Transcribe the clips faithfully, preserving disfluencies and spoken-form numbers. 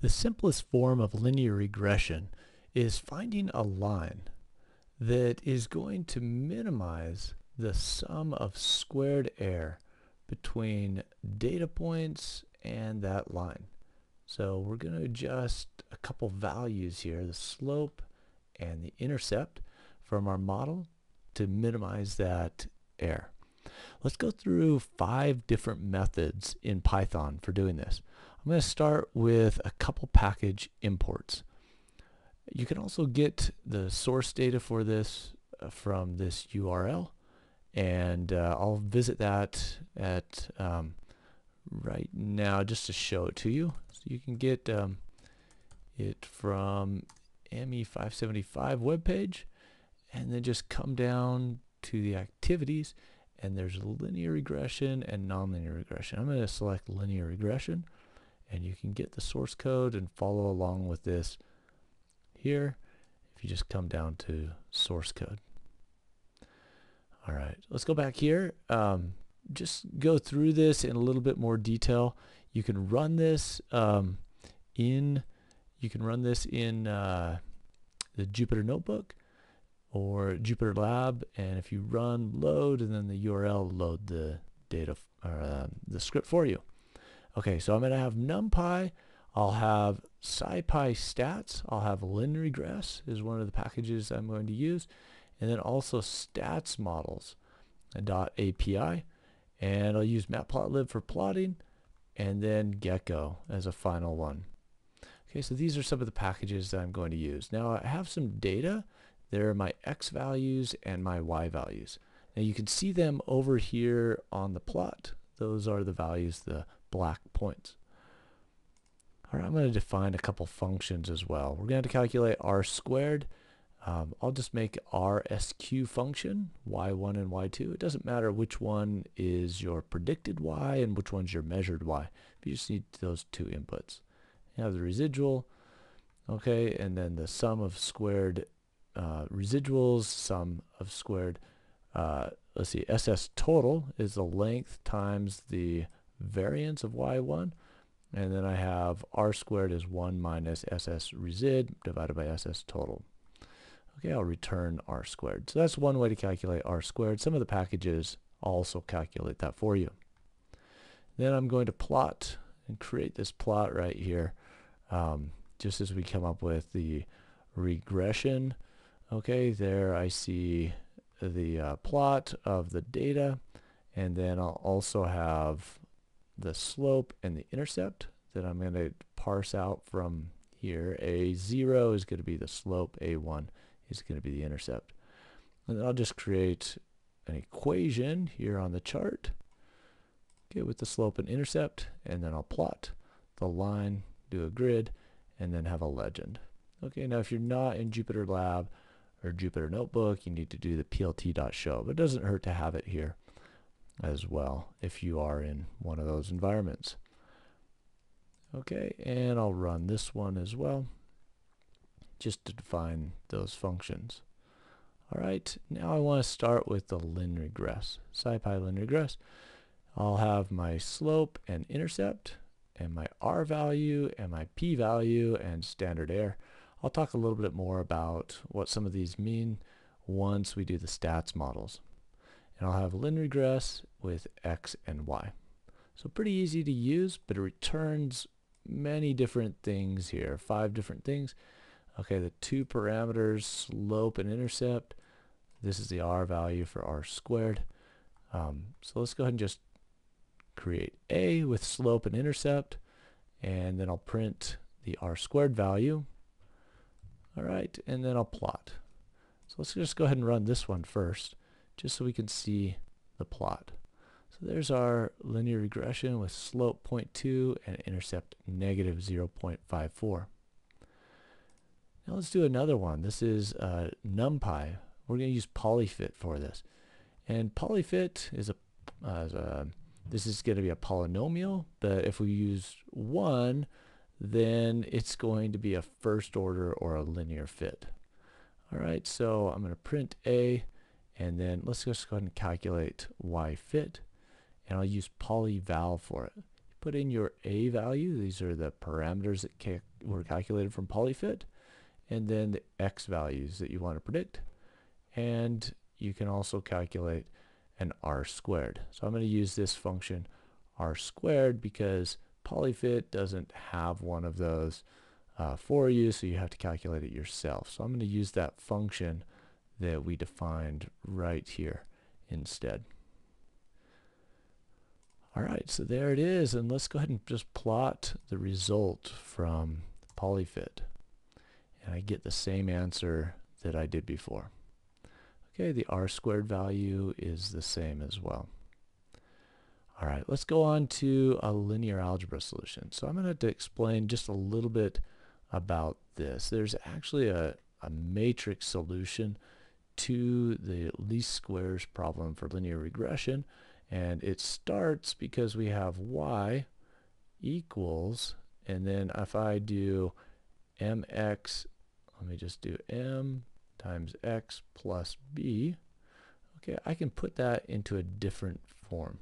The simplest form of linear regression is finding a line that is going to minimize the sum of squared error between data points and that line. So we're going to adjust a couple values here, the slope and the intercept from our model to minimize that error. Let's go through five different methods in Python for doing this. I'm going to start with a couple package imports. You can also get the source data for this uh, from this U R L, and uh, I'll visit that at um, right now just to show it to you. So you can get um, it from M E five seventy-five webpage, and then just come down to the activities, and there's linear regression and nonlinear regression. I'm going to select linear regression, and you can get the source code and follow along with this here if you just come down to source code. All right, let's go back here. Um, just go through this in a little bit more detail. You can run this um, in you can run this in uh, the Jupyter Notebook or JupyterLab, and if you run load and then the U R L, load the data or uh, the script for you. Okay, so I'm going to have numpy, I'll have scipy stats, I'll have LinRegress is one of the packages I'm going to use, and then also statsmodels dot A P I, and I'll use matplotlib for plotting, and then GEKKO as a final one. Okay, so these are some of the packages that I'm going to use. Now I have some data. There are my x values and my y values. Now you can see them over here on the plot. Those are the values, the black points. All right, I'm going to define a couple functions as well. We're going to calculate r squared. Um, I'll just make r sq function, y one and y two. It doesn't matter which one is your predicted y and which one's your measured y. You just need those two inputs. You have the residual, okay, and then the sum of squared Uh, residuals, sum of squared, uh, let's see, S S total is the length times the variance of y one, and then I have r squared is one minus S S resid divided by S S total. Okay, I'll return r squared. So that's one way to calculate r squared. Some of the packages also calculate that for you. Then I'm going to plot and create this plot right here, um, just as we come up with the regression. Okay, there I see the uh, plot of the data, and then I'll also have the slope and the intercept that I'm going to parse out from here. A zero is going to be the slope, A one is going to be the intercept. And then I'll just create an equation here on the chart, okay, with the slope and intercept, and then I'll plot the line, do a grid, and then have a legend. Okay, now if you're not in JupyterLab or Jupyter Notebook, you need to do the plt.show, but it doesn't hurt to have it here as well if you are in one of those environments. Okay, and I'll run this one as well just to define those functions. All right, now I want to start with the LinRegress, scipy LinRegress. I'll have my slope and intercept and my R value and my P value and standard error. I'll talk a little bit more about what some of these mean once we do the stats models. And I'll have LinRegress with X and Y. So pretty easy to use, but it returns many different things here, five different things. Okay, the two parameters, slope and intercept. This is the R value for R squared. Um, so let's go ahead and just create A with slope and intercept, and then I'll print the R squared value. Alright, and then I'll plot. So let's just go ahead and run this one first, just so we can see the plot. So there's our linear regression with slope zero point two and intercept negative zero point five four. Now let's do another one. This is uh, NumPy. We're going to use polyfit for this. And polyfit is a, uh, is a this is going to be a polynomial, but if we use one, then it's going to be a first order or a linear fit. All right, so I'm going to print A, and then let's just go ahead and calculate Y fit, and I'll use polyval for it. You put in your A value. These are the parameters that ca were calculated from polyfit, and then the X values that you want to predict. And you can also calculate an R squared. So I'm going to use this function R squared because polyfit doesn't have one of those uh, for you, so you have to calculate it yourself. So I'm going to use that function that we defined right here instead. Alright, so there it is, and let's go ahead and just plot the result from polyfit. And I get the same answer that I did before. Okay, the R squared value is the same as well. Alright, let's go on to a linear algebra solution. So I'm going to have to explain just a little bit about this. There's actually a, a matrix solution to the least squares problem for linear regression, and it starts because we have y equals, and then if I do mx, let me just do m times x plus b, okay, I can put that into a different form,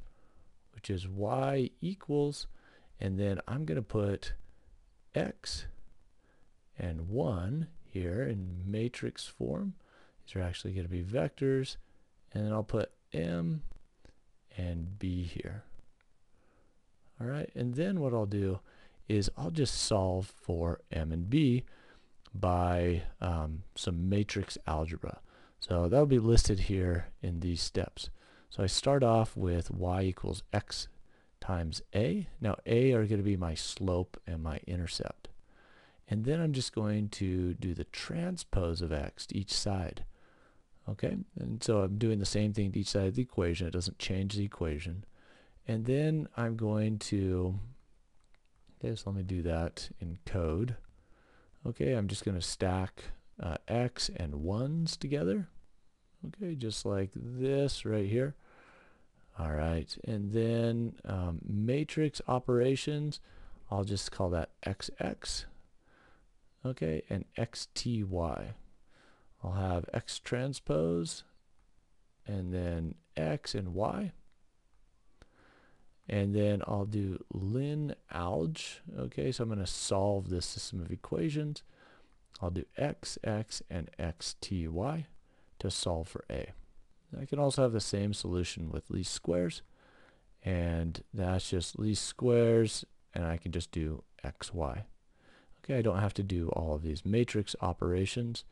which is y equals, and then I'm going to put x and one here in matrix form. These are actually going to be vectors, and then I'll put m and b here. Alright, and then what I'll do is I'll just solve for m and b by um, some matrix algebra. So that'll be listed here in these steps. So I start off with y equals x times a. Now a are going to be my slope and my intercept. And then I'm just going to do the transpose of x to each side. Okay, and so I'm doing the same thing to each side of the equation. It doesn't change the equation. And then I'm going to, okay, so let me do that in code. Okay, I'm just going to stack uh, x and ones together. Okay, just like this right here. All right, and then um, matrix operations, I'll just call that xx. Okay, and xty. I'll have x transpose, and then x and y. And then I'll do linalg. Okay, so I'm going to solve this system of equations. I'll do x, x, and xty to solve for a. I can also have the same solution with least squares. And that's just least squares, and I can just do xy. Okay, I don't have to do all of these matrix operations.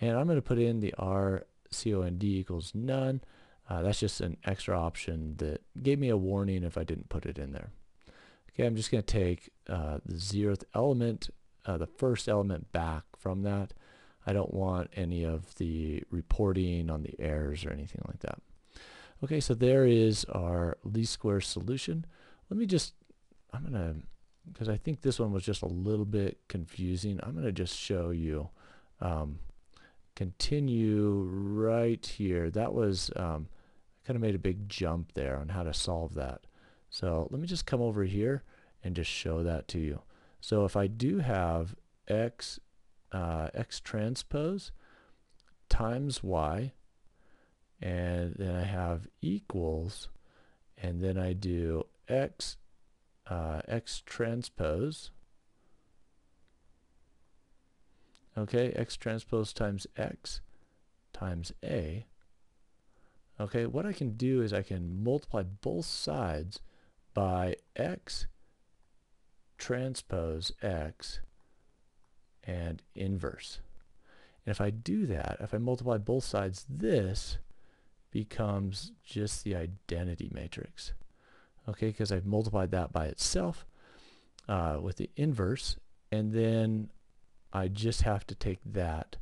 And I'm going to put in the R COND equals none. Uh, that's just an extra option that gave me a warning if I didn't put it in there. Okay, I'm just going to take uh, the zeroth element, uh, the first element back from that. I don't want any of the reporting on the errors or anything like that. Okay, so there is our least square solution. Let me just, I'm going to, because I think this one was just a little bit confusing, I'm going to just show you. Um, continue right here. That was um, kind of made a big jump there on how to solve that. So let me just come over here and just show that to you. So if I do have x uh, x transpose times y, and then I have equals, and then I do x uh, x transpose. Okay, x transpose times x times a. Okay, what I can do is I can multiply both sides by x transpose x and inverse. And if I do that, if I multiply both sides, this becomes just the identity matrix. Okay, because I've multiplied that by itself uh, with the inverse, and then I just have to take that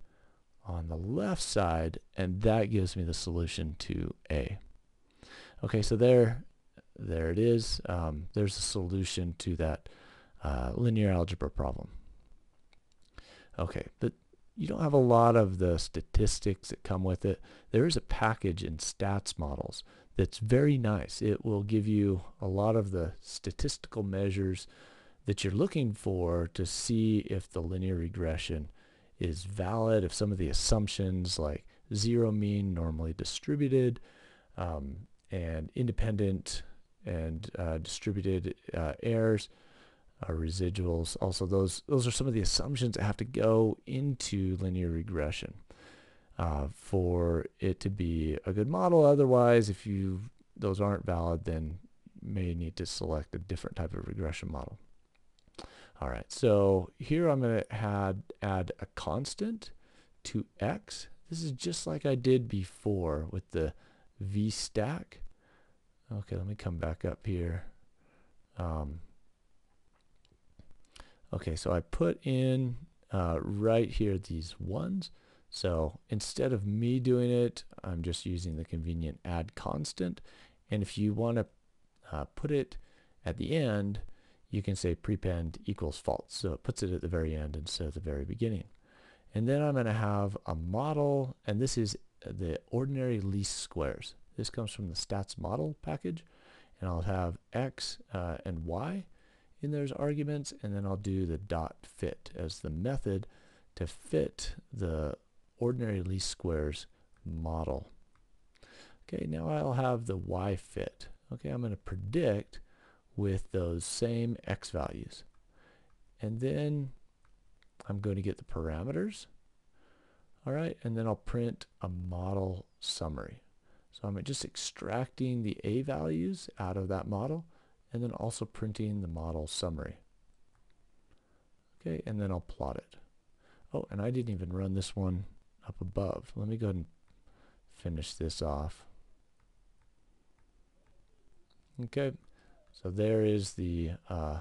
on the left side, and that gives me the solution to A. Okay, so there, there it is. Um, there's a solution to that uh, linear algebra problem. Okay, but you don't have a lot of the statistics that come with it. There is a package in stats models that's very nice. It will give you a lot of the statistical measures that you're looking for to see if the linear regression is valid, if some of the assumptions like zero mean, normally distributed, um, and independent and uh, distributed uh, errors, uh, residuals. Also, those those are some of the assumptions that have to go into linear regression uh, for it to be a good model. Otherwise, if you those aren't valid, then you may need to select a different type of regression model. All right, so here I'm going to add, add a constant to x. This is just like I did before with the vstack. Okay, let me come back up here. Um, okay, so I put in uh, right here these ones. So instead of me doing it, I'm just using the convenient add constant. And if you want to uh, put it at the end, you can say prepend equals false. So it puts it at the very end instead of the very beginning. And then I'm going to have a model, and this is the ordinary least squares. This comes from the stats model package, and I'll have x uh, and y in those arguments, and then I'll do the dot fit as the method to fit the ordinary least squares model. Okay, now I'll have the y fit. Okay, I'm going to predict with those same x values, and then I'm going to get the parameters. All right, and then I'll print a model summary. So I'm just extracting the A values out of that model, and then also printing the model summary. Okay, and then I'll plot it. Oh, and I didn't even run this one up above. Let me go ahead and finish this off. Okay, so there is the uh,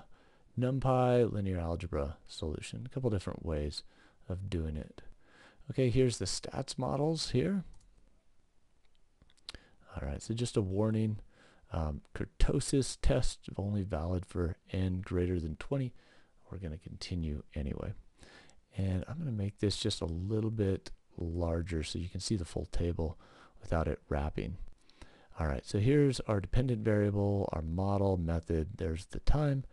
NumPy linear algebra solution. A couple different ways of doing it. Okay, here's the stats models here. All right, so just a warning, um, kurtosis test only valid for n greater than twenty. We're going to continue anyway. And I'm going to make this just a little bit larger so you can see the full table without it wrapping. All right, so here's our dependent variable, our model method, there's the time.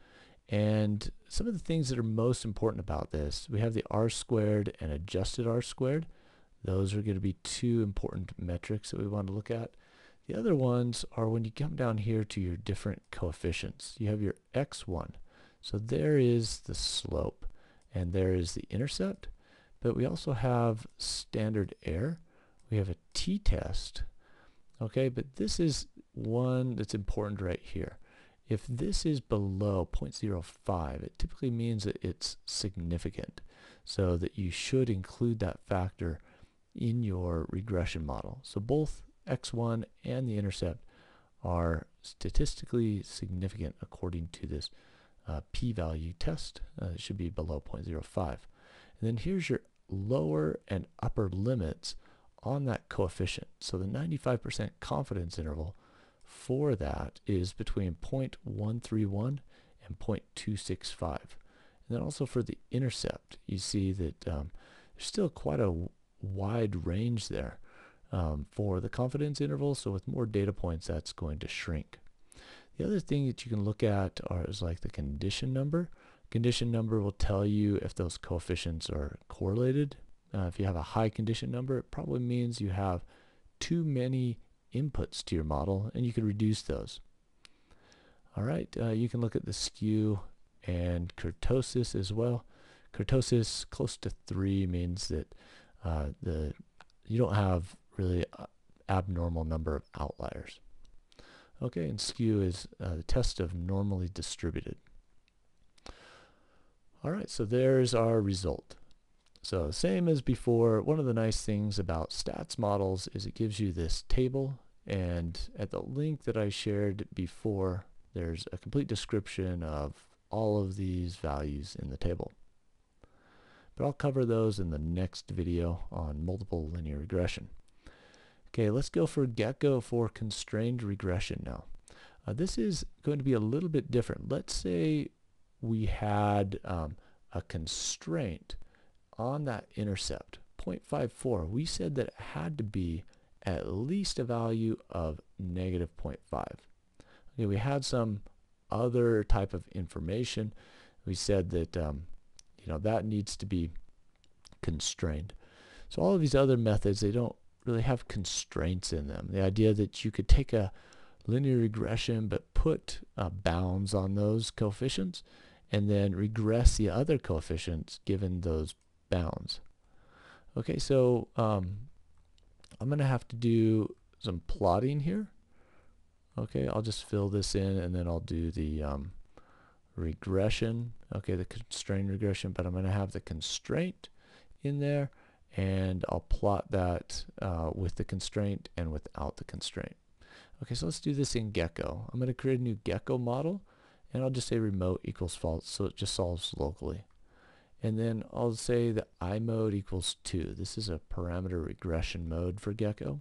And some of the things that are most important about this, we have the r squared and adjusted r squared. Those are going to be two important metrics that we want to look at. The other ones are when you come down here to your different coefficients. You have your x one. So there is the slope, and there is the intercept. But we also have standard error. We have a t-test. Okay, but this is one that's important right here. If this is below zero point zero five, it typically means that it's significant, so that you should include that factor in your regression model. So both x one and the intercept are statistically significant according to this uh, p-value test. Uh, it should be below zero point zero five. And then here's your lower and upper limits on that coefficient. So the ninety-five percent confidence interval for that is between zero point one three one and zero point two six five. And then also for the intercept, you see that um, there's still quite a wide range there. Um, for the confidence interval, so with more data points, that's going to shrink. The other thing that you can look at are, is like the condition number. Condition number will tell you if those coefficients are correlated. Uh, if you have a high condition number, it probably means you have too many inputs to your model, and you can reduce those. All right, uh, you can look at the skew and kurtosis as well. Kurtosis close to three means that uh, the you don't have really abnormal number of outliers. Okay, and skew is uh, the test of normally distributed. All right, so there's our result. So same as before, one of the nice things about stats models is it gives you this table, and at the link that I shared before, there's a complete description of all of these values in the table. But I'll cover those in the next video on multiple linear regression. Okay, let's go for GEKKO for constrained regression now. Uh, this is going to be a little bit different. Let's say we had um, a constraint on that intercept, zero point five four. We said that it had to be at least a value of negative zero point five. Okay, we had some other type of information. We said that um, you know, that needs to be constrained. So all of these other methods, they don't really have constraints in them. The idea that you could take a linear regression but put uh, bounds on those coefficients and then regress the other coefficients given those bounds. Okay, so um, I'm going to have to do some plotting here. Okay, I'll just fill this in and then I'll do the um, regression, okay, the constrained regression, but I'm going to have the constraint in there and I'll plot that uh, with the constraint and without the constraint. Okay, so let's do this in GEKKO. I'm going to create a new GEKKO model and I'll just say remote equals false, so it just solves locally. And then I'll say the I mode equals two. This is a parameter regression mode for GEKKO.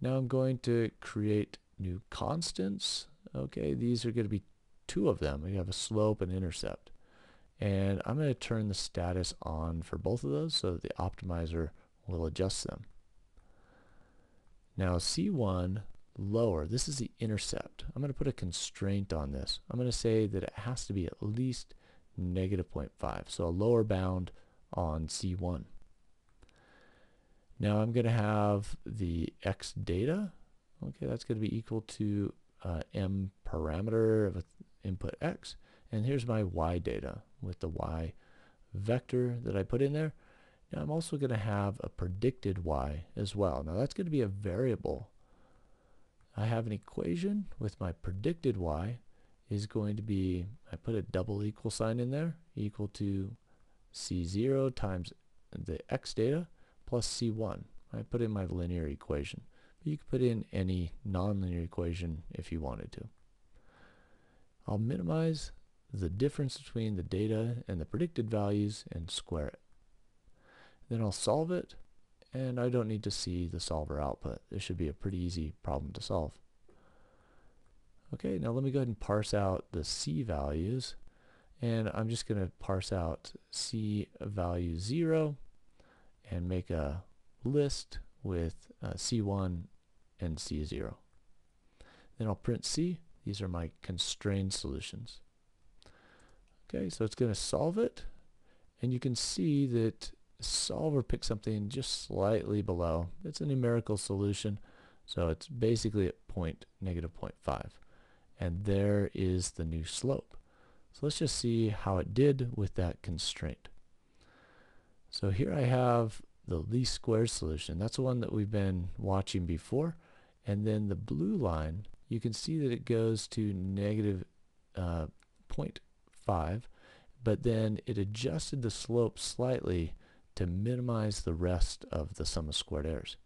Now I'm going to create new constants. Okay, these are going to be two of them. We have a slope and intercept. And I'm going to turn the status on for both of those so that the optimizer will adjust them. Now C one lower, this is the intercept. I'm going to put a constraint on this. I'm going to say that it has to be at least negative zero point five, so a lower bound on C one. Now I'm going to have the x data. Okay, that's going to be equal to uh, m parameter with input x. And here's my y data with the y vector that I put in there. Now I'm also going to have a predicted y as well. Now that's going to be a variable. I have an equation with my predicted y is going to be, I put a double equal sign in there, equal to C zero times the x data plus C one. I put in my linear equation. But you could put in any nonlinear equation if you wanted to. I'll minimize the difference between the data and the predicted values and square it. Then I'll solve it, and I don't need to see the solver output. This should be a pretty easy problem to solve. Okay, now let me go ahead and parse out the C values, and I'm just going to parse out C value zero and make a list with uh, C one and C zero. Then I'll print C. These are my constrained solutions. Okay, so it's going to solve it, and you can see that solver picked something just slightly below. It's a numerical solution, so it's basically at point negative zero point five, and there is the new slope. So let's just see how it did with that constraint. So here I have the least squares solution. That's the one that we've been watching before, and then the blue line, you can see that it goes to negative uh, zero point five, but then it adjusted the slope slightly to minimize the rest of the sum of squared errors.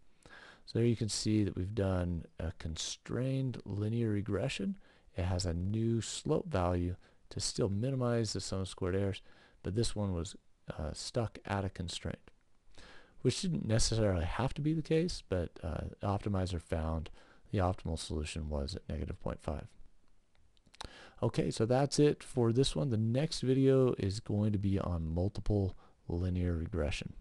So there you can see that we've done a constrained linear regression. It has a new slope value to still minimize the sum of squared errors, but this one was uh, stuck at a constraint, which didn't necessarily have to be the case, but uh, the optimizer found the optimal solution was at negative zero point five. Okay, so that's it for this one. The next video is going to be on multiple linear regression.